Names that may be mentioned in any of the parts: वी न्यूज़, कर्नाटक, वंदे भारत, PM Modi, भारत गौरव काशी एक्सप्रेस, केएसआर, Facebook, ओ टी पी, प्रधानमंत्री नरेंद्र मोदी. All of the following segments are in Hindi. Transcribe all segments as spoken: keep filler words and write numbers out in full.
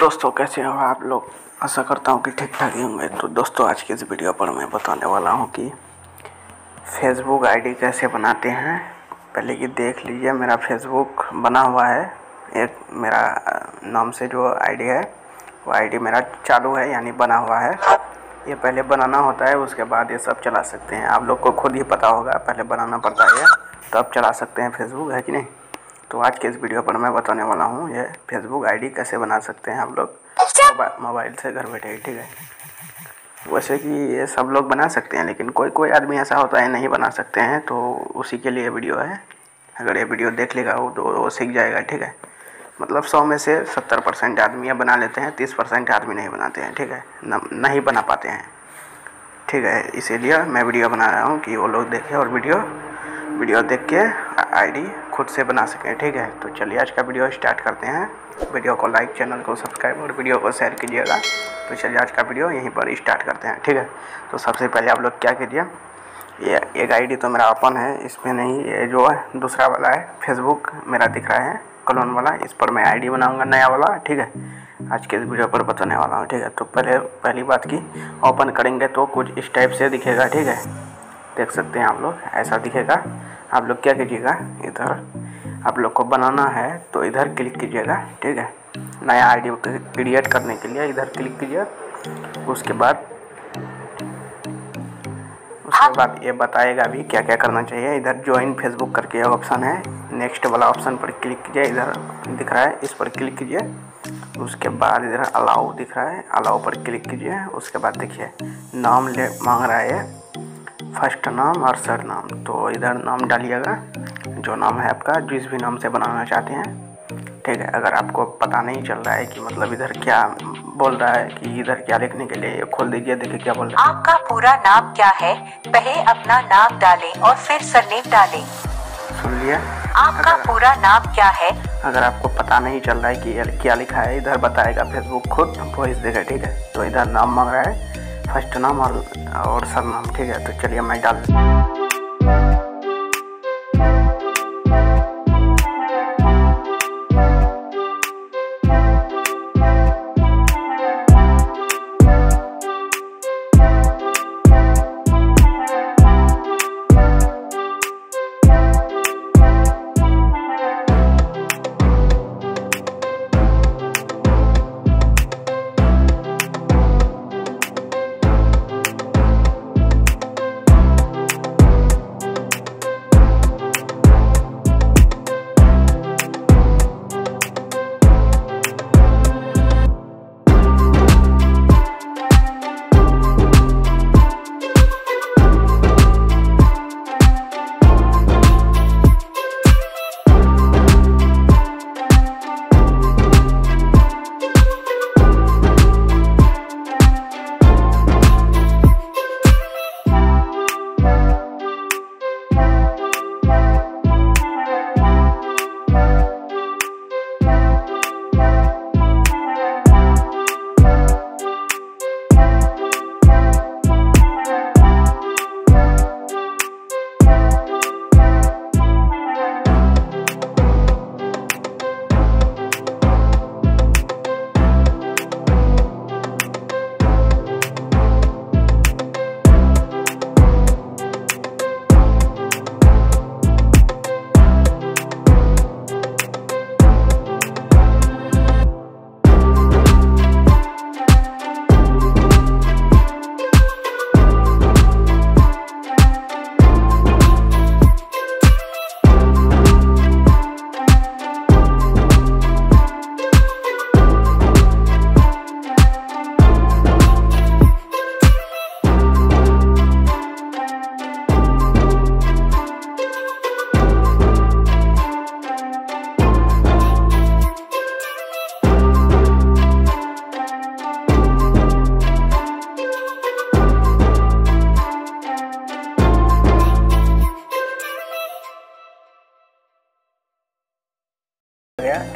दोस्तों, कैसे हो आप लोग? आशा करता हूँ कि ठीक ठाक ही होंगे। तो दोस्तों, आज के इस वीडियो पर मैं बताने वाला हूँ कि फेसबुक आईडी कैसे बनाते हैं। पहले कि देख लीजिए, मेरा फेसबुक बना हुआ है। एक मेरा नाम से जो आईडी है वो आईडी मेरा चालू है, यानी बना हुआ है। ये पहले बनाना होता है, उसके बाद ये सब चला सकते हैं। आप लोग को खुद ही पता होगा, पहले बनाना पड़ता है तो आप चला सकते हैं फेसबुक, है कि नहीं। तो आज के इस वीडियो पर मैं बताने वाला हूँ ये फेसबुक आईडी कैसे बना सकते हैं आप लोग मोबाइल से घर बैठे ही, ठीक है। वैसे कि ये सब लोग बना सकते हैं, लेकिन कोई कोई आदमी ऐसा होता है नहीं बना सकते हैं, तो उसी के लिए वीडियो है। अगर ये वीडियो देख लेगा वो तो वो सीख जाएगा, ठीक है। मतलब सौ में से सत्तर परसेंट आदमी बना लेते हैं, तीस परसेंट आदमी नहीं बनाते हैं, ठीक है, न, नहीं बना पाते हैं, ठीक है। इसीलिए मैं वीडियो बना रहा हूँ कि वो लोग देखें और वीडियो वीडियो देख के आईडी खुद से बना सकें, ठीक है। तो चलिए आज का वीडियो स्टार्ट करते हैं। वीडियो को लाइक, चैनल को सब्सक्राइब और वीडियो को शेयर कीजिएगा। तो चलिए आज का वीडियो यहीं पर स्टार्ट करते हैं, ठीक है। तो सबसे पहले आप लोग क्या कीजिए, ये एक आईडी तो मेरा ओपन है, इसमें नहीं, ये जो है दूसरा वाला है फेसबुक मेरा दिख रहा है कॉलोन वाला, इस पर मैं आईडी बनाऊंगा नया वाला, ठीक है। आज के इस वीडियो पर बताने वाला हूँ, ठीक है। तो पहले पहली बात की ओपन करेंगे तो कुछ इस टाइप से दिखेगा, ठीक है, देख सकते हैं आप लोग, ऐसा दिखेगा। आप लोग क्या कीजिएगा, इधर आप लोग को बनाना है तो इधर क्लिक कीजिएगा, ठीक है। नया आईडी क्रिएट करने के लिए इधर क्लिक कीजिए। उसके बाद उसके बाद ये बताएगा भी क्या क्या करना चाहिए। इधर ज्वाइन फेसबुक करके ऑप्शन है, नेक्स्ट वाला ऑप्शन पर क्लिक कीजिए, इधर दिख रहा है, इस पर क्लिक कीजिए। उसके बाद इधर अलाउ दिख रहा है, अलाउ पर क्लिक कीजिए। उसके बाद देखिए नाम ले मांग रहा है, फर्स्ट नाम और सर नाम, तो इधर नाम डालिएगा जो नाम है आपका, जिस भी नाम से बनाना चाहते हैं, ठीक है। अगर आपको पता नहीं चल रहा है कि मतलब इधर क्या बोल रहा है, कि इधर क्या लिखने के लिए, खोल दीजिए, देखिए क्या बोल रहा है। आपका पूरा नाम क्या है, पहले अपना नाम डालें और फिर सरनेम डालें। सुन लिया, आपका पूरा नाम क्या है। अगर आपको पता नहीं चल रहा है कि क्या लिखा है, इधर बताएगा फेसबुक खुद वॉइस देगा, ठीक है। तो इधर नाम मांग रहा है, फर्स्ट नाम और और सर नाम, ठीक है। तो चलिए मैं डाल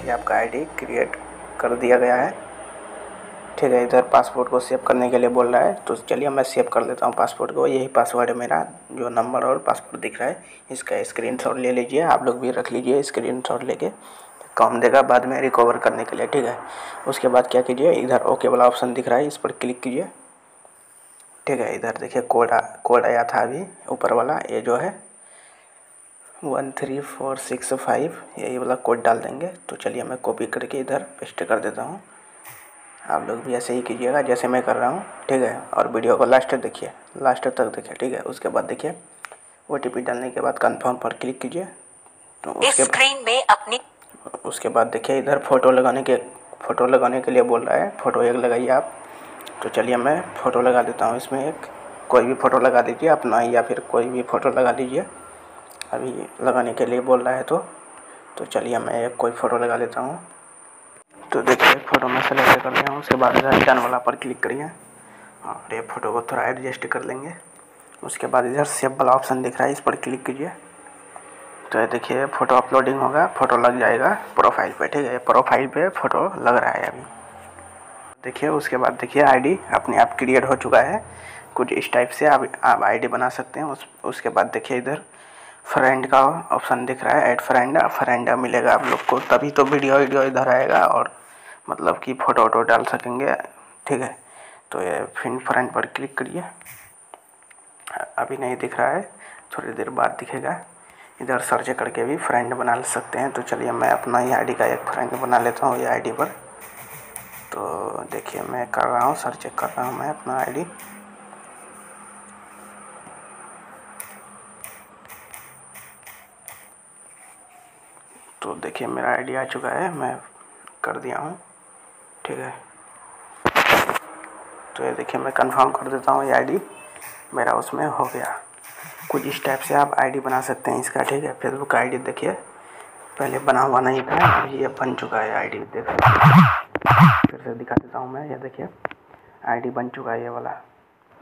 कि आपका आईडी क्रिएट कर दिया गया है, ठीक है। इधर पासवर्ड को सेव करने के लिए बोल रहा है, तो चलिए मैं सेव कर लेता हूँ पासवर्ड को। यही पासवर्ड है मेरा, जो नंबर और पासवर्ड दिख रहा है, इसका स्क्रीनशॉट ले लीजिए। आप लोग भी रख लीजिए स्क्रीनशॉट लेके, काम देगा बाद में रिकवर करने के लिए। ठीक है, उसके बाद क्या कीजिए, इधर ओके वाला ऑप्शन दिख रहा है, इस पर क्लिक कीजिए। ठीक है, इधर देखिए कोड कोड आया था अभी ऊपर वाला, ये जो है one three four six five, यही वाला कोड डाल देंगे। तो चलिए मैं कॉपी करके इधर पेस्ट कर देता हूँ, आप लोग भी ऐसे ही कीजिएगा जैसे मैं कर रहा हूँ। ठीक है, और वीडियो को लास्ट तक देखिए, लास्ट तक देखिए। ठीक है, उसके बाद देखिए ओ टी पी डालने के बाद कन्फर्म पर क्लिक कीजिए। तो उसके स्क्रीन में अपनी उसके बाद देखिए इधर फ़ोटो लगाने के फ़ोटो लगाने के लिए बोल रहा है, फ़ोटो एक लगाइए आप। तो चलिए मैं फ़ोटो लगा देता हूँ, इसमें एक कोई भी फ़ोटो लगा दीजिए अपना, या फिर कोई भी फ़ोटो लगा दीजिए, अभी लगाने के लिए बोल रहा है। तो तो चलिए मैं एक कोई फ़ोटो लगा लेता हूँ। तो देखिए फ़ोटो मैं सेलेक्ट कर लिया हूँ, उसके बाद इधर डन वाला पर क्लिक करिए और ये फ़ोटो को थोड़ा एडजस्ट कर लेंगे। उसके बाद इधर सेव वाला ऑप्शन दिख रहा है, इस पर क्लिक कीजिए। तो ये देखिए फ़ोटो अपलोडिंग होगा, फ़ोटो लग जाएगा प्रोफाइल पे। ठीक है, प्रोफाइल पे फ़ोटो लग रहा है अभी। देखिए उसके बाद देखिए आईडी अपने आप क्रिएट हो चुका है, कुछ इस टाइप से आप आप आईडी बना सकते हैं। उस उसके बाद देखिए इधर फ्रेंड का ऑप्शन दिख रहा है, ऐड फ्रेंड फ्रेंड मिलेगा आप लोग को, तभी तो वीडियो वीडियो इधर आएगा और मतलब कि फ़ोटो वोटो डाल सकेंगे। ठीक है, तो ये फिर फ्रेंड पर क्लिक करिए, अभी नहीं दिख रहा है, थोड़ी देर बाद दिखेगा। इधर सर्च करके भी फ्रेंड बना सकते हैं। तो चलिए मैं अपना ही आईडी का एक फ्रेंड बना लेता हूँ ये आईडी पर। तो देखिए मैं कर रहा हूँ, सर्च कर रहा हूँ मैं अपना आईडी। तो देखिए मेरा आईडी आ चुका है, मैं कर दिया हूँ। ठीक है, तो ये देखिए मैं कंफर्म कर देता हूँ, ये आईडी मेरा उसमें हो गया। कुछ इस टाइप से आप आईडी बना सकते हैं इसका। ठीक है, फेसबुक आईडी देखिए पहले बना हुआ नहीं था, ये बन चुका है आईडी। देखिए फिर से दिखा देता हूँ मैं, ये देखिए आईडी बन चुका है ये वाला।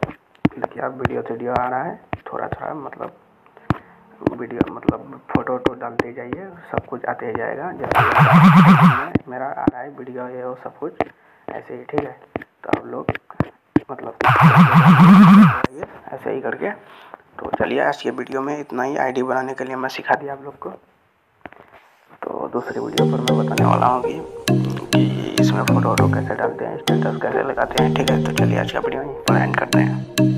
देखिए आप वीडियो वीडियो आ रहा है थोड़ा थोड़ा, मतलब वीडियो मतलब फ़ोटो वोटो डालते जाइए, सब कुछ आते जाएगा। जैसे मेरा आ रहा है वीडियो ये वो सब कुछ ऐसे ही। ठीक है, तो आप लोग मतलब ऐसे ही करके। तो चलिए आज के वीडियो में इतना ही, आईडी बनाने के लिए मैं सिखा दिया आप लोग को। तो दूसरी वीडियो पर मैं बताने वाला हूँ कि, कि इसमें फ़ोटो वोटो कैसे डालते हैं, स्टेटस कैसे लगाते हैं। ठीक है, तो चलिए आज का वीडियो यहीं पर एंड करते हैं।